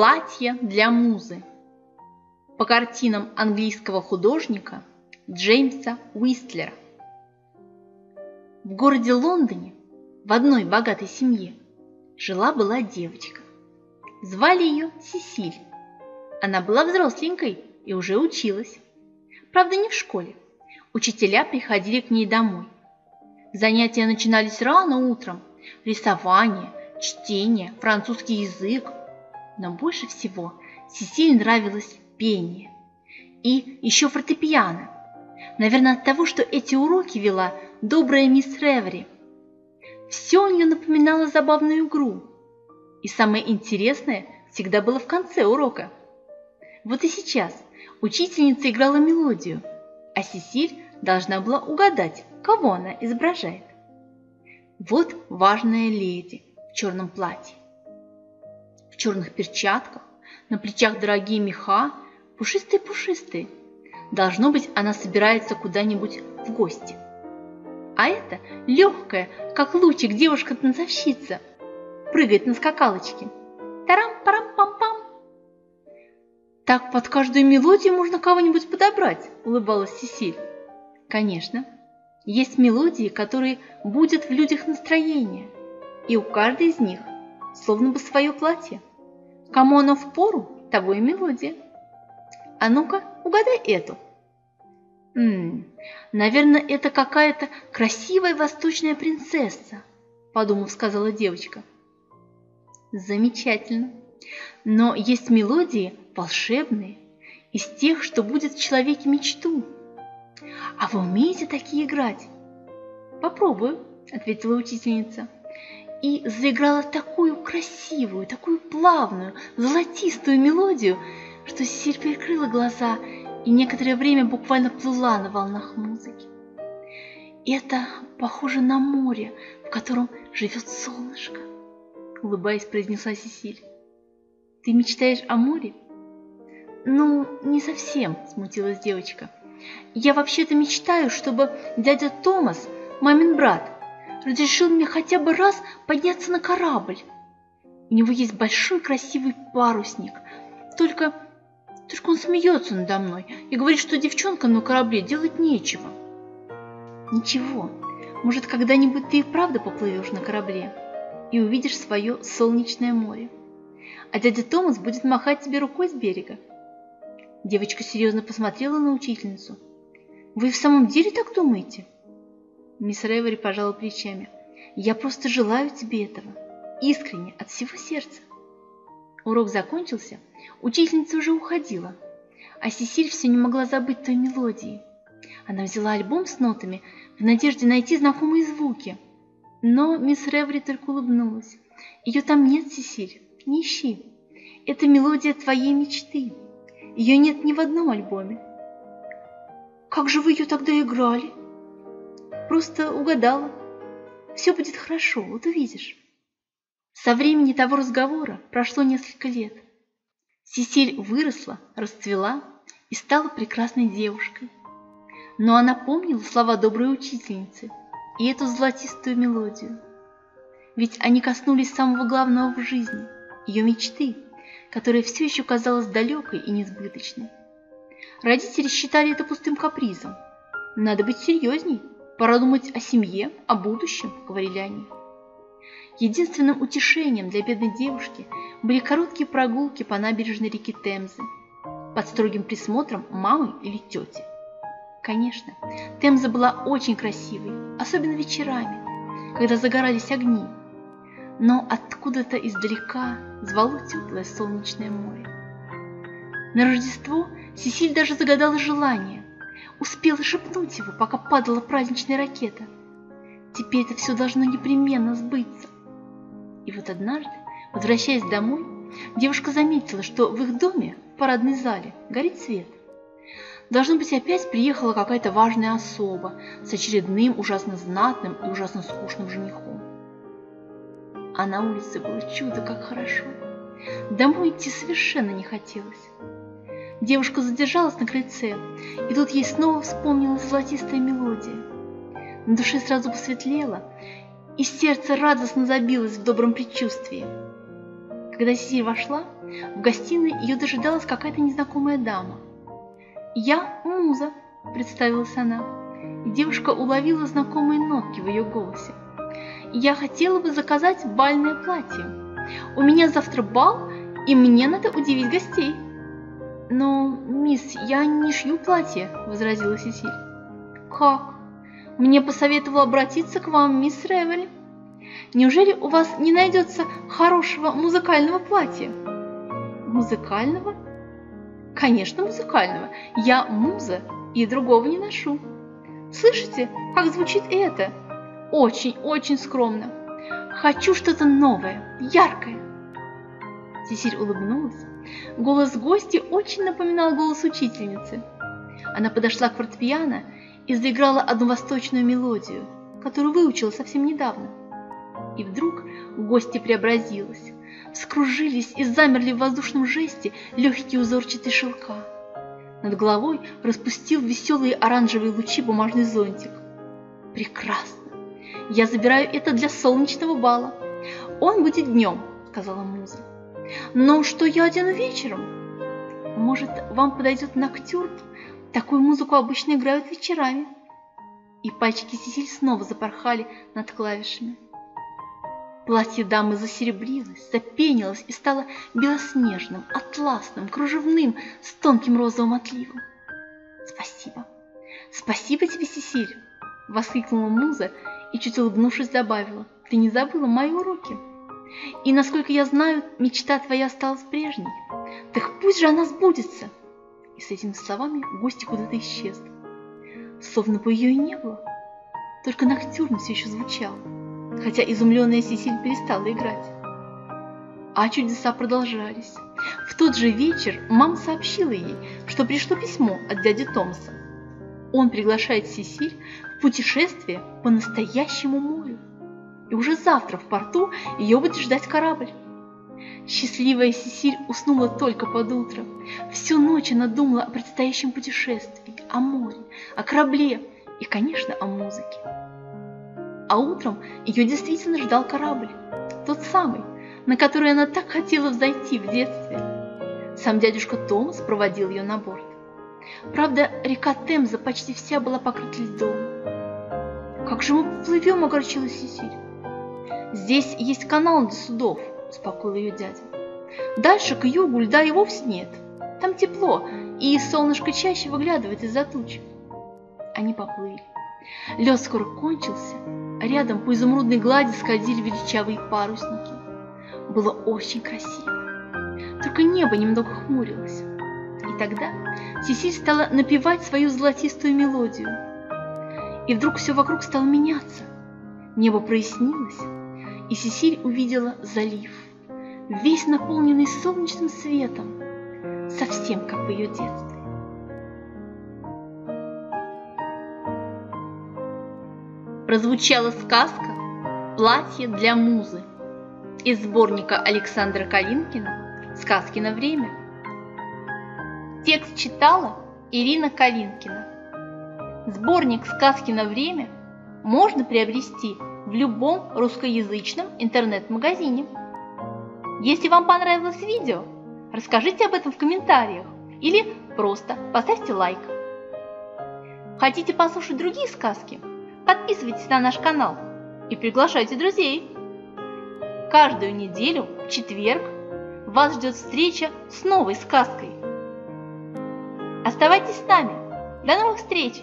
Платье для Музы по картинам английского художника Джеймса Уистлера. В городе Лондоне в одной богатой семье жила-была девочка. Звали ее Сесиль. Она была взросленькой и уже училась. Правда, не в школе. Учителя приходили к ней домой. Занятия начинались рано утром. Рисование, чтение, французский язык. Но больше всего Сесиль нравилось пение и еще фортепиано. Наверное, от того, что эти уроки вела добрая мисс Реври. Все у нее напоминало забавную игру. И самое интересное всегда было в конце урока. Вот и сейчас учительница играла мелодию, а Сесиль должна была угадать, кого она изображает. Вот важная леди в черном платье, в черных перчатках, на плечах дорогие меха, пушистые-пушистые. Должно быть, она собирается куда-нибудь в гости. А это легкая, как лучик, девушка-танцовщица, прыгает на скакалочке. Тарам-парам-пам-пам. Так под каждую мелодию можно кого-нибудь подобрать, улыбалась Сесиль. Конечно, есть мелодии, которые будут в людях настроение, и у каждой из них словно бы свое платье. Кому оно впору, того и мелодия. А ну-ка, угадай эту. Наверное, это какая-то красивая восточная принцесса, подумав, сказала девочка. Замечательно. Но есть мелодии волшебные, из тех, что будет в человеке мечту. А вы умеете такие играть? Попробую, ответила учительница. И заиграла такую красивую, такую плавную, золотистую мелодию, что Сесиль прикрыла глаза и некоторое время буквально плыла на волнах музыки. Это похоже на море, в котором живет солнышко, улыбаясь, произнесла Сесиль. Ты мечтаешь о море? Ну, не совсем, смутилась девочка. Я вообще-то мечтаю, чтобы дядя Томас, мамин брат, разрешил мне хотя бы раз подняться на корабль. У него есть большой красивый парусник. Только он смеется надо мной и говорит, что девчонкам на корабле делать нечего. Ничего, может, когда-нибудь ты и правда поплывешь на корабле и увидишь свое солнечное море. А дядя Томас будет махать тебе рукой с берега. Девочка серьезно посмотрела на учительницу. Вы в самом деле так думаете? Мисс Реври пожала плечами. Я просто желаю тебе этого. Искренне, от всего сердца. Урок закончился, учительница уже уходила, а Сесиль все не могла забыть той мелодии. Она взяла альбом с нотами в надежде найти знакомые звуки. Но мисс Реври только улыбнулась. Ее там нет, Сесиль, не ищи. Это мелодия твоей мечты. Ее нет ни в одном альбоме. Как же вы ее тогда играли? Просто угадала. Все будет хорошо, вот увидишь. Со времени того разговора прошло несколько лет. Сесиль выросла, расцвела и стала прекрасной девушкой. Но она помнила слова доброй учительницы и эту золотистую мелодию. Ведь они коснулись самого главного в жизни – ее мечты, которая все еще казалась далекой и несбыточной. Родители считали это пустым капризом. «Надо быть серьезней, пора думать о семье, о будущем», – говорили они. Единственным утешением для бедной девушки были короткие прогулки по набережной реки Темзы под строгим присмотром мамы или тети. Конечно, Темза была очень красивой, особенно вечерами, когда загорались огни, но откуда-то издалека звало теплое солнечное море. На Рождество Сесиль даже загадала желание, успела шепнуть его, пока падала праздничная ракета. Теперь это все должно непременно сбыться. И вот однажды, возвращаясь домой, девушка заметила, что в их доме, в парадной зале, горит свет. Должно быть, опять приехала какая-то важная особа с очередным ужасно знатным и ужасно скучным женихом. А на улице было чудо, как хорошо. Домой идти совершенно не хотелось. Девушка задержалась на крыльце, и тут ей снова вспомнилась золотистая мелодия. На душе сразу посветлело, и сердце радостно забилось в добром предчувствии. Когда Сесиль вошла, в гостиной ее дожидалась какая-то незнакомая дама. «Я Муза», – представилась она. Девушка уловила знакомые нотки в ее голосе. «Я хотела бы заказать бальное платье. У меня завтра бал, и мне надо удивить гостей». «Но, мисс, я не шью платье», – возразила Сесиль. «Как? Мне посоветовала обратиться к вам мисс Реври. Неужели у вас не найдется хорошего музыкального платья?» «Музыкального?» «Конечно, музыкального. Я Муза и другого не ношу. Слышите, как звучит это? Очень-очень скромно. Хочу что-то новое, яркое». Сесиль улыбнулась. Голос гостьи очень напоминал голос учительницы. Она подошла к фортепиано и заиграла одну восточную мелодию, которую выучила совсем недавно. И вдруг гостья преобразилась. Вскружились и замерли в воздушном жесте легкие узорчатые шелка. Над головой распустил веселые оранжевые лучи бумажный зонтик. «Прекрасно! Я забираю это для солнечного бала. Он будет днем», — сказала Муза. «Но что я одену вечером?» «Может, вам подойдет ноктюрн? Такую музыку обычно играют вечерами». И пальчики Сесиль снова запорхали над клавишами. Платье дамы засеребрилось, запенилось и стало белоснежным, атласным, кружевным, с тонким розовым отливом. «Спасибо! Спасибо тебе, Сесиль!» – воскликнула Муза и, чуть улыбнувшись, добавила: «Ты не забыла мои уроки? И, насколько я знаю, мечта твоя осталась прежней. Так пусть же она сбудется!» И с этими словами гостья куда-то исчезла. Словно бы ее и не было, только ноктюрн все еще звучал, хотя изумленная Сесиль перестала играть. А чудеса продолжались. В тот же вечер мама сообщила ей, что пришло письмо от дяди Томаса. Он приглашает Сесиль в путешествие по настоящему морю. И уже завтра в порту ее будет ждать корабль. Счастливая Сесиль уснула только под утро. Всю ночь она думала о предстоящем путешествии, о море, о корабле и, конечно, о музыке. А утром ее действительно ждал корабль, тот самый, на который она так хотела взойти в детстве. Сам дядюшка Томас проводил ее на борт. Правда, река Темза почти вся была покрыта льдом. «Как же мы плывем?» – огорчилась Сесиль. «Здесь есть канал для судов», – успокоил ее дядя. «Дальше к югу льда и вовсе нет. Там тепло, и солнышко чаще выглядывает из-за туч». Они поплыли. Лед скоро кончился. Рядом по изумрудной глади сходили величавые парусники. Было очень красиво. Только небо немного хмурилось. И тогда Сесиль стала напевать свою золотистую мелодию. И вдруг все вокруг стало меняться. Небо прояснилось, и Сесиль увидела залив, весь наполненный солнечным светом, совсем как в ее детстве. Прозвучала сказка «Платье для Музы» из сборника Александра Калинкина «Сказки на время». Текст читала Ирина Калинкина. Сборник «Сказки на время» можно приобрести в любом русскоязычном интернет-магазине. Если вам понравилось видео, расскажите об этом в комментариях или просто поставьте лайк. Хотите послушать другие сказки? Подписывайтесь на наш канал и приглашайте друзей. Каждую неделю в четверг вас ждет встреча с новой сказкой. Оставайтесь с нами. До новых встреч!